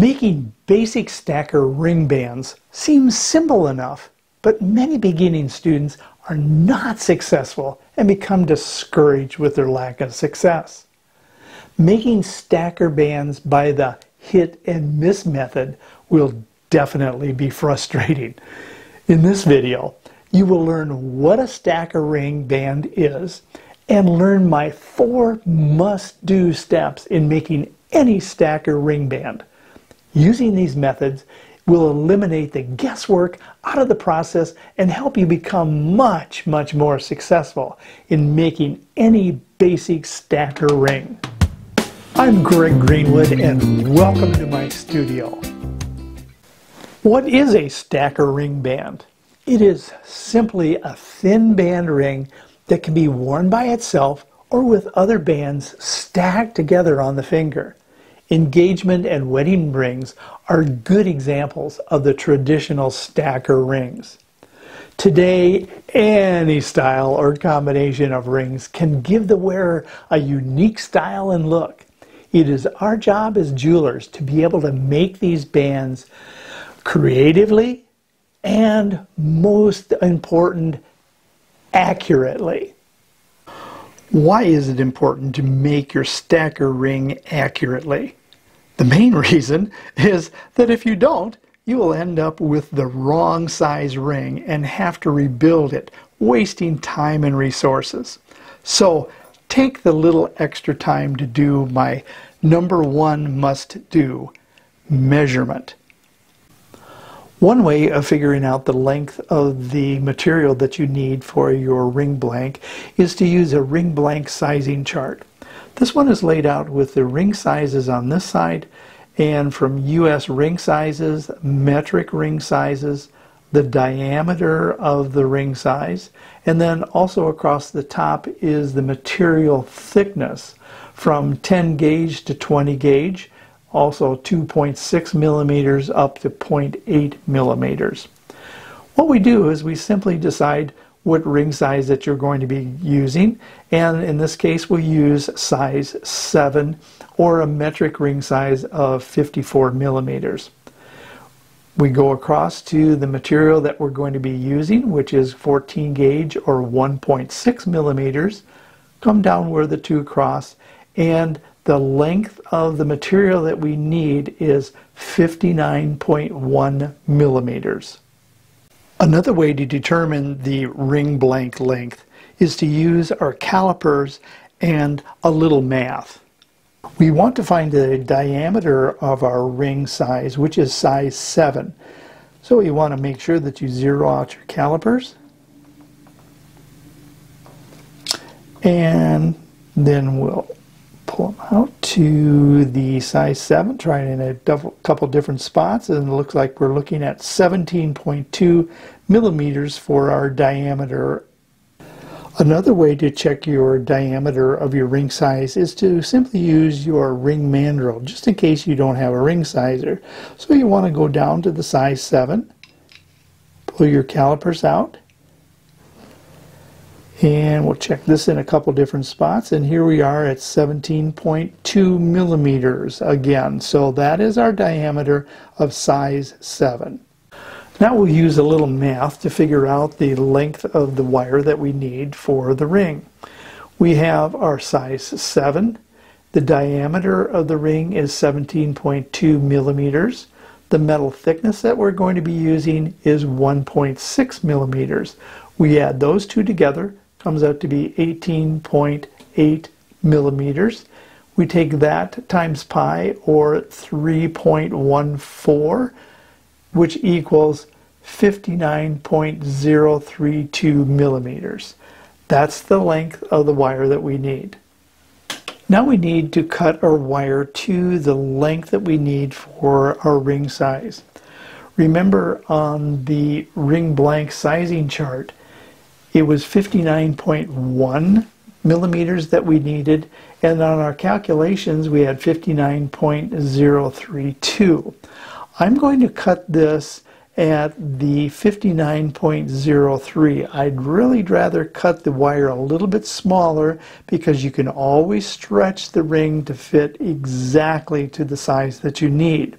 Making basic stacker ring bands seems simple enough, but many beginning students are not successful and become discouraged with their lack of success. Making stacker bands by the hit and miss method will definitely be frustrating. In this video, you will learn what a stacker ring band is and learn my 4 must-do steps in making any stacker ring band. Using these methods will eliminate the guesswork out of the process and help you become much more successful in making any basic stacker ring. I'm Greg Greenwood and welcome to my studio. What is a stacker ring band? It is simply a thin band ring that can be worn by itself or with other bands stacked together on the finger. Engagement and wedding rings are good examples of the traditional stacker rings. Today, any style or combination of rings can give the wearer a unique style and look. It is our job as jewelers to be able to make these bands creatively and, most important, accurately. Why is it important to make your stacker ring accurately? The main reason is that if you don't, you will end up with the wrong size ring and have to rebuild it, wasting time and resources. So take the little extra time to do my number 1 must-do, measurement. One way of figuring out the length of the material that you need for your ring blank is to use a ring blank sizing chart. This one is laid out with the ring sizes on this side, and from US ring sizes, metric ring sizes, the diameter of the ring size, and then also across the top is the material thickness from 10 gauge to 20 gauge. Also 2.6 millimeters up to 0.8 millimeters. What we do is we simply decide what ring size that you're going to be using, and in this case we use size 7 or a metric ring size of 54 millimeters. We go across to the material that we're going to be using, which is 14 gauge or 1.6 millimeters, come down where the two cross, and the length of the material that we need is 59.1 millimeters. Another way to determine the ring blank length is to use our calipers and a little math. We want to find the diameter of our ring size, which is size 7. So you want to make sure that you zero out your calipers. And then we'll pull them out to the size 7, try it in a couple different spots, and it looks like we're looking at 17.2 millimeters for our diameter. Another way to check your diameter of your ring size is to simply use your ring mandrel, just in case you don't have a ring sizer. So you want to go down to the size 7, pull your calipers out, and we'll check this in a couple different spots, and here we are at 17.2 millimeters again. So that is our diameter of size 7. Now we'll use a little math to figure out the length of the wire that we need for the ring. We have our size 7. The diameter of the ring is 17.2 millimeters. The metal thickness that we're going to be using is 1.6 millimeters. We add those two together, comes out to be 18.8 millimeters. We take that times pi, or 3.14, which equals 59.032 millimeters. That's the length of the wire that we need. Now we need to cut our wire to the length that we need for our ring size. Remember, on the ring blank sizing chart, it was 59.1 millimeters that we needed, and on our calculations we had 59.032. I'm going to cut this at the 59.03. I'd really rather cut the wire a little bit smaller, because you can always stretch the ring to fit exactly to the size that you need.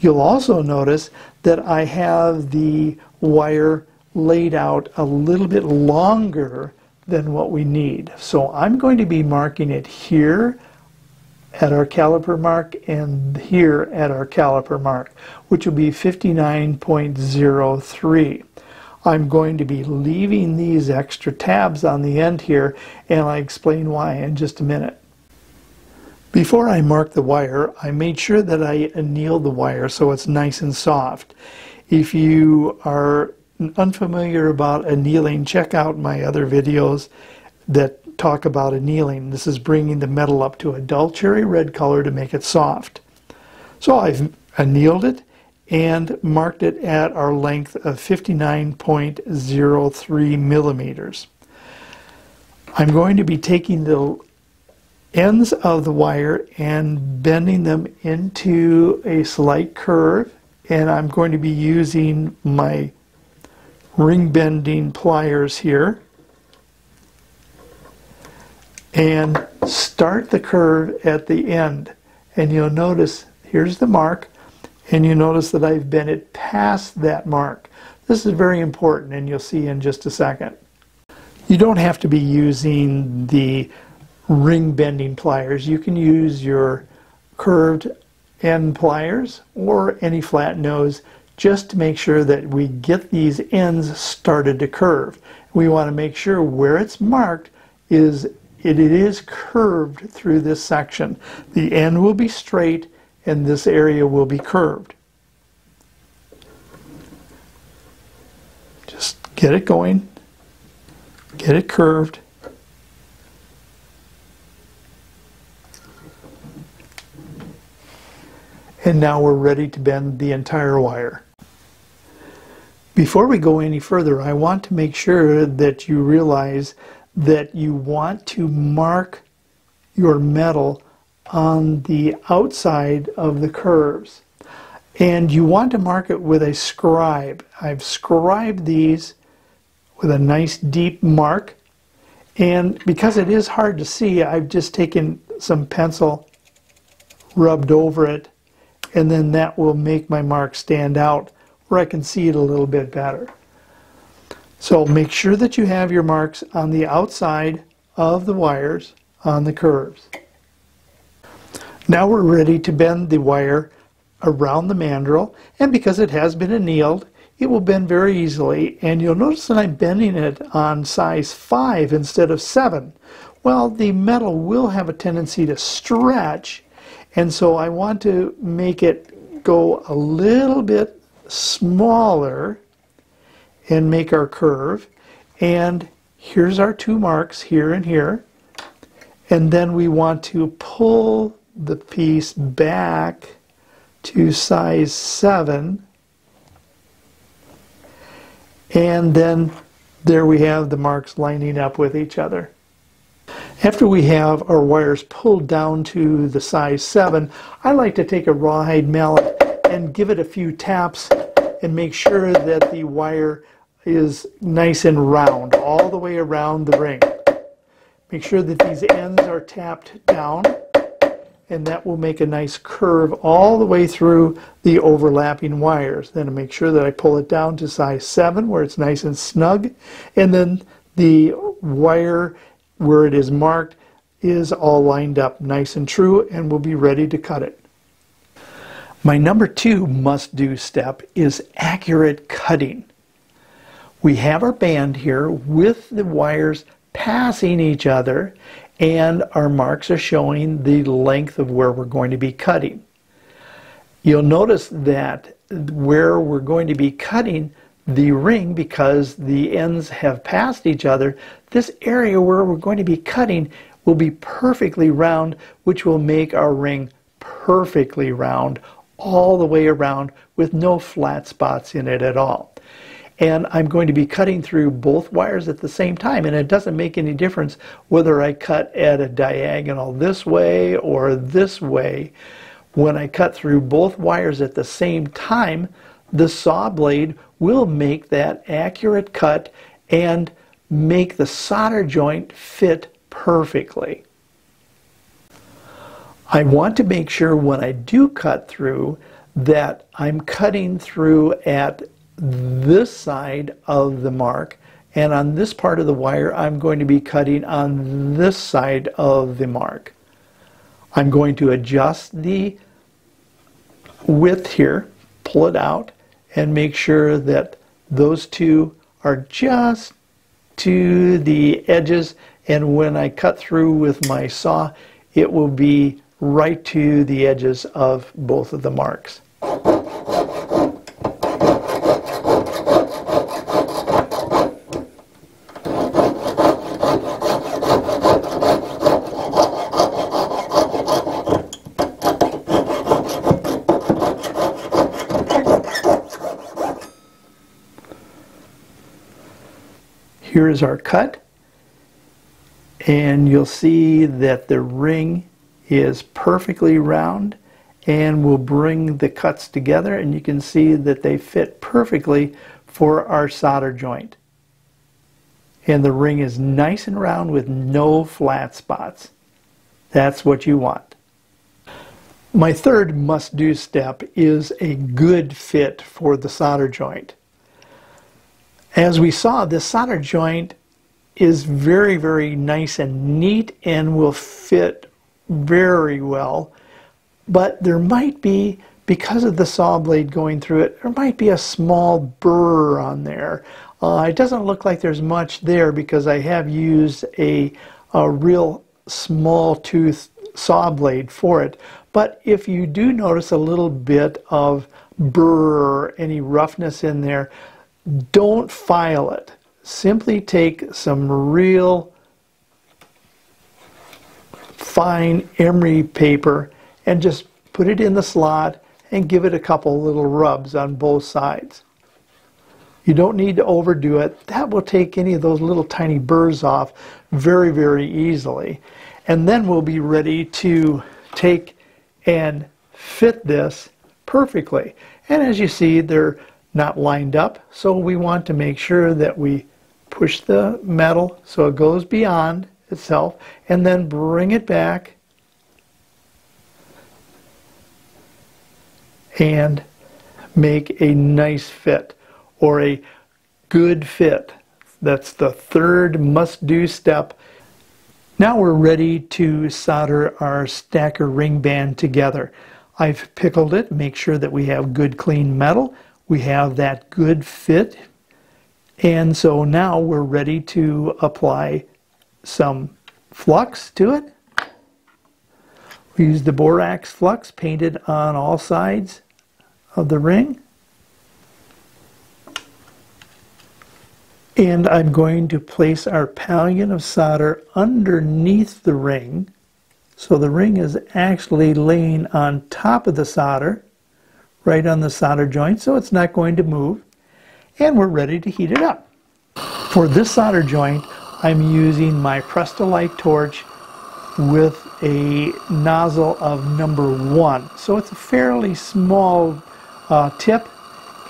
You'll also notice that I have the wire laid out a little bit longer than what we need. So I'm going to be marking it here at our caliper mark and here at our caliper mark, which will be 59.03. I'm going to be leaving these extra tabs on the end here, and I'll explain why in just a minute. Before I marked the wire, I made sure that I annealed the wire so it's nice and soft. If you are unfamiliar about annealing, check out my other videos that talk about annealing. This is bringing the metal up to a dull cherry red color to make it soft. So I've annealed it and marked it at our length of 59.03 millimeters. I'm going to be taking the ends of the wire and bending them into a slight curve, and I'm going to be using my ring bending pliers here and start the curve at the end. And you'll notice here's the mark, and you notice that I've bent it past that mark. This is very important, and you'll see in just a second. You don't have to be using the ring bending pliers. You can use your curved end pliers or any flat nose, just to make sure that we get these ends started to curve. We want to make sure where it's marked is it is curved through this section. The end will be straight and this area will be curved. Just get it going, get it curved. And now we're ready to bend the entire wire. Before we go any further, I want to make sure that you realize that you want to mark your metal on the outside of the curves, and you want to mark it with a scribe. I've scribed these with a nice deep mark, and because it is hard to see, I've just taken some pencil, rubbed over it, and then that will make my mark stand out where I can see it a little bit better. So make sure that you have your marks on the outside of the wires on the curves. Now we're ready to bend the wire around the mandrel, and because it has been annealed, it will bend very easily, and you'll notice that I'm bending it on size 5 instead of 7. Well, the metal will have a tendency to stretch, and so I want to make it go a little bit smaller and make our curve. And here's our two marks here and here, and then we want to pull the piece back to size 7, and then there we have the marks lining up with each other. After we have our wires pulled down to the size 7, I like to take a rawhide mallet and give it a few taps and make sure that the wire is nice and round all the way around the ring. Make sure that these ends are tapped down, and that will make a nice curve all the way through the overlapping wires. Then I make sure that I pull it down to size 7 where it's nice and snug, and then the wire where it is marked is all lined up nice and true, and we'll be ready to cut it. My number 2 must-do step is accurate cutting. We have our band here with the wires passing each other, and our marks are showing the length of where we're going to be cutting. You'll notice that where we're going to be cutting the ring, because the ends have passed each other, this area where we're going to be cutting will be perfectly round, which will make our ring perfectly round all the way around with no flat spots in it at all. And I'm going to be cutting through both wires at the same time, and it doesn't make any difference whether I cut at a diagonal this way or this way. When I cut through both wires at the same time, the saw blade will make that accurate cut and make the solder joint fit perfectly. I want to make sure when I do cut through that I'm cutting through at this side of the mark, and on this part of the wire I'm going to be cutting on this side of the mark. I'm going to adjust the width here, pull it out, and make sure that those two are just to the edges, and when I cut through with my saw it will be right to the edges of both of the marks. Here is our cut, and you'll see that the ring is perfectly round, and we'll bring the cuts together, and you can see that they fit perfectly for our solder joint. And the ring is nice and round with no flat spots. That's what you want. My third must-do step is a good fit for the solder joint. As we saw, this solder joint is very, very nice and neat and will fit very well, but there might be, because of the saw blade going through it, there might be a small burr on there. It doesn't look like there's much there because I have used a real small tooth saw blade for it, but if you do notice a little bit of burr or any roughness in there, don't file it. Simply take some real fine emery paper and just put it in the slot and give it a couple little rubs on both sides. You don't need to overdo it. That will take any of those little tiny burrs off very, very easily. And then we'll be ready to take and fit this perfectly. And as you see, they're not lined up, so we want to make sure that we push the metal so it goes beyond itself and then bring it back and make a nice fit, or a good fit. That's the third must-do step. Now we're ready to solder our stacker ring band together. I've pickled it, make sure that we have good clean metal. We have that good fit, and so now we're ready to apply some flux to it. We use the borax flux painted on all sides of the ring, and I'm going to place our pallion of solder underneath the ring, so the ring is actually laying on top of the solder, right on the solder joint, so it's not going to move, and we're ready to heat it up. For this solder joint, I'm using my Prestolite torch with a nozzle of number 1, so it's a fairly small tip,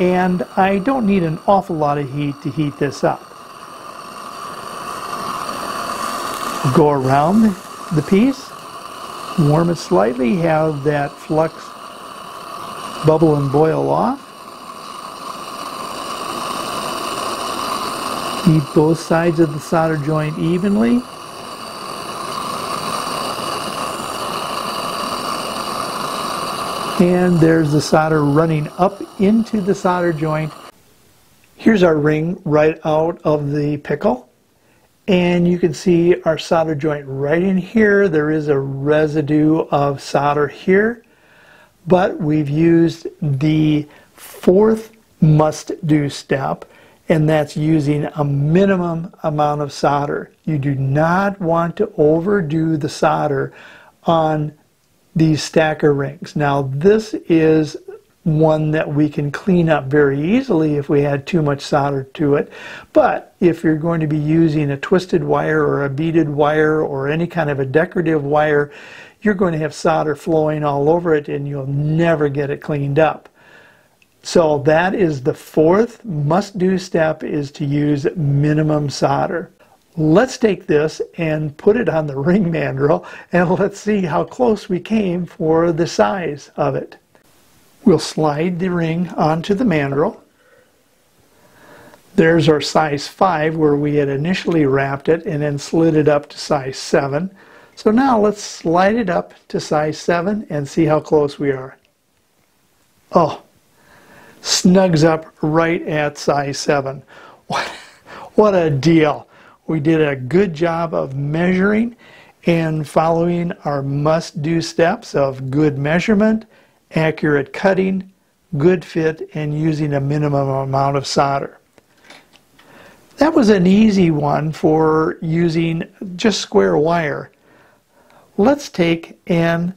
and I don't need an awful lot of heat to heat this up. Go around the piece, warm it slightly, have that flux bubble and boil off. Heat both sides of the solder joint evenly. And there's the solder running up into the solder joint. Here's our ring right out of the pickle. And you can see our solder joint right in here. There is a residue of solder here. But we've used the fourth must-do step, and that's using a minimum amount of solder. You do not want to overdo the solder on these stacker rings. Now this is one that we can clean up very easily if we add too much solder to it, but if you're going to be using a twisted wire or a beaded wire or any kind of a decorative wire, you're going to have solder flowing all over it and you'll never get it cleaned up. So that is the fourth must-do step, is to use minimum solder. Let's take this and put it on the ring mandrel and let's see how close we came for the size of it. We'll slide the ring onto the mandrel. There's our size 5 where we had initially wrapped it and then slid it up to size 7. So now let's slide it up to size 7 and see how close we are. Oh, snugs up right at size 7. What a deal. We did a good job of measuring and following our must-do steps of good measurement, accurate cutting, good fit, and using a minimum amount of solder. That was an easy one for using just square wire. Let's take and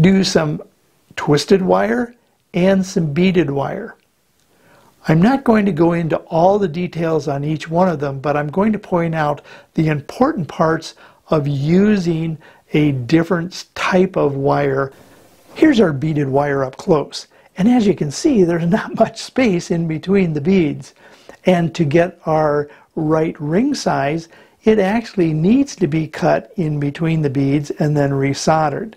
do some twisted wire and some beaded wire. I'm not going to go into all the details on each one of them, but I'm going to point out the important parts of using a different type of wire. Here's our beaded wire up close, and as you can see, there's not much space in between the beads. And to get our right ring size, it actually needs to be cut in between the beads and then resoldered.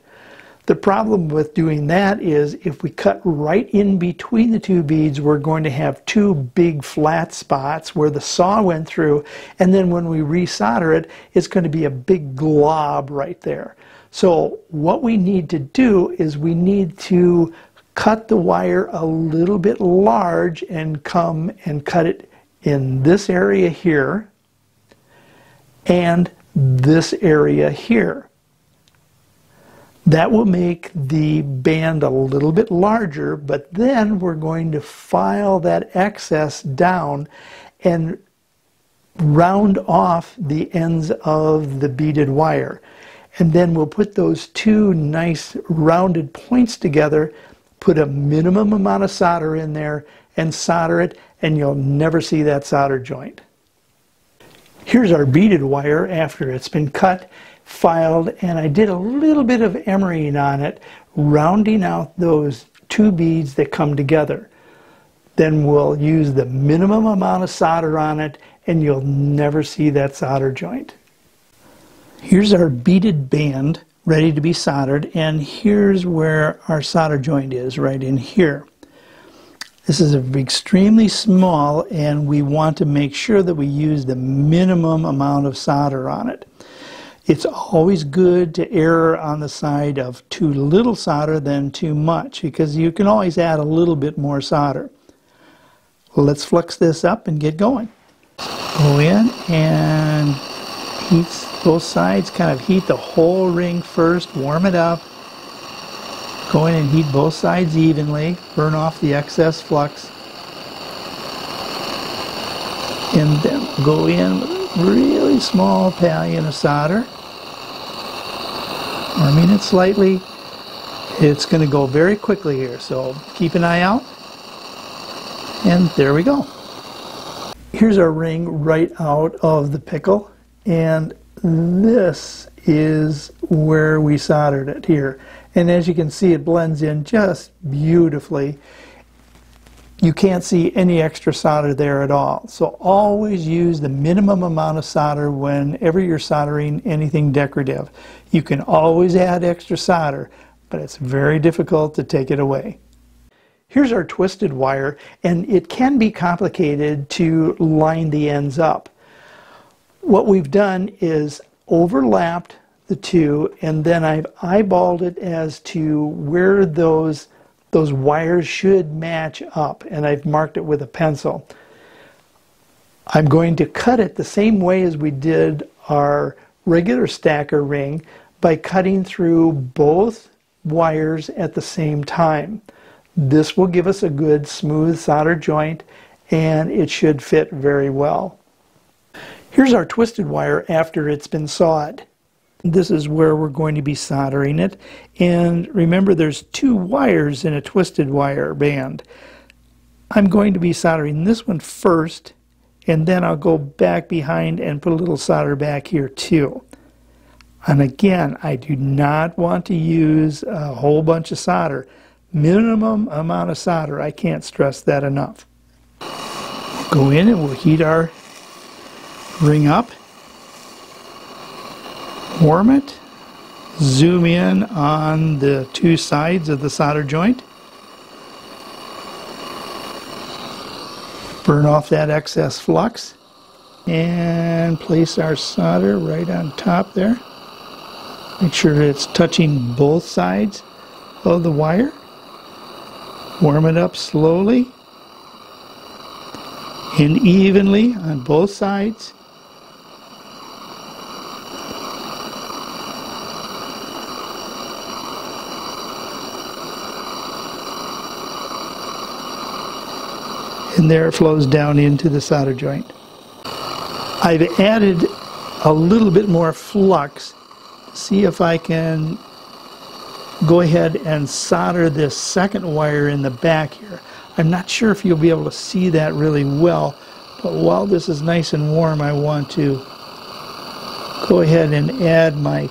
The problem with doing that is if we cut right in between the two beads, we're going to have two big flat spots where the saw went through, and then when we resolder it, it's going to be a big glob right there. So what we need to do is we need to cut the wire a little bit large and come and cut it in this area here and this area here. That will make the band a little bit larger, but then we're going to file that excess down and round off the ends of the beaded wire. And then we'll put those two nice rounded points together, put a minimum amount of solder in there and solder it, and you'll never see that solder joint. Here's our beaded wire after it's been cut, filed, and I did a little bit of emerying on it, rounding out those two beads that come together. Then we'll use the minimum amount of solder on it, and you'll never see that solder joint. Here's our beaded band ready to be soldered, and here's where our solder joint is, right in here. This is extremely small, and we want to make sure that we use the minimum amount of solder on it. It's always good to err on the side of too little solder than too much, because you can always add a little bit more solder. Let's flux this up and get going. Go in and heat both sides, kind of heat the whole ring first, warm it up. Go in and heat both sides evenly, burn off the excess flux. And then go in with a really small pallion of solder. Warming it slightly. It's going to go very quickly here, so keep an eye out. And there we go. Here's our ring right out of the pickle, and this is where we soldered it here, and as you can see, it blends in just beautifully. You can't see any extra solder there at all, so always use the minimum amount of solder whenever you're soldering anything decorative. You can always add extra solder, but it's very difficult to take it away. Here's our twisted wire, and it can be complicated to line the ends up. What we've done is overlapped the two, and then I've eyeballed it as to where those wires should match up, and I've marked it with a pencil. I'm going to cut it the same way as we did our regular stacker ring, by cutting through both wires at the same time. This will give us a good smooth solder joint, and it should fit very well. Here's our twisted wire after it's been sawed. This is where we're going to be soldering it. And remember, there's two wires in a twisted wire band. I'm going to be soldering this one first, and then I'll go back behind and put a little solder back here too. And again, I do not want to use a whole bunch of solder. Minimum amount of solder, I can't stress that enough. Go in and we'll heat our ring up, warm it, zoom in on the two sides of the solder joint, Burn off that excess flux and place our solder right on top there. Make sure it's touching both sides of the wire. Warm it up slowly and evenly on both sides. And there it flows down into the solder joint. I've added a little bit more flux to see if I can go ahead and solder this second wire in the back here. I'm not sure if you'll be able to see that really well, but while this is nice and warm, I want to go ahead and add my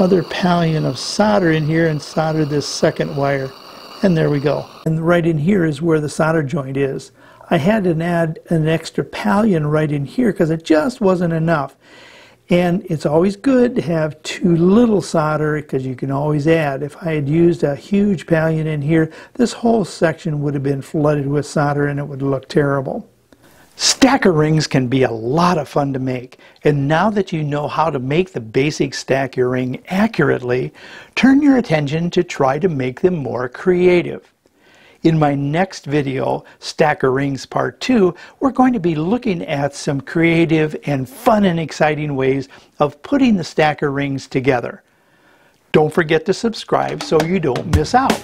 other pallion of solder in here and solder this second wire. And there we go. And right in here is where the solder joint is. I had to add an extra pallion right in here because it just wasn't enough. And it's always good to have too little solder because you can always add. If I had used a huge pallion in here, this whole section would have been flooded with solder and it would look terrible. Stacker rings can be a lot of fun to make, and now that you know how to make the basic stacker ring accurately, turn your attention to try to make them more creative. In my next video, Stacker Rings Part 2, we're going to be looking at some creative and fun and exciting ways of putting the stacker rings together. Don't forget to subscribe so you don't miss out.